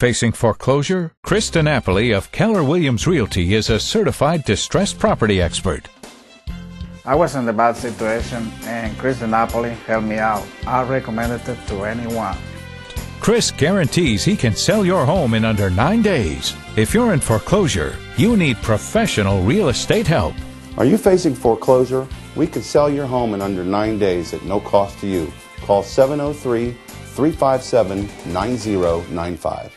Facing foreclosure? Chris DiNapoli of Keller Williams Realty is a certified distressed property expert. I was in a bad situation and Chris DiNapoli helped me out. I recommend it to anyone. Chris guarantees he can sell your home in under 9 days. If you're in foreclosure, you need professional real estate help. Are you facing foreclosure? We can sell your home in under 9 days at no cost to you. Call 703-357-9095.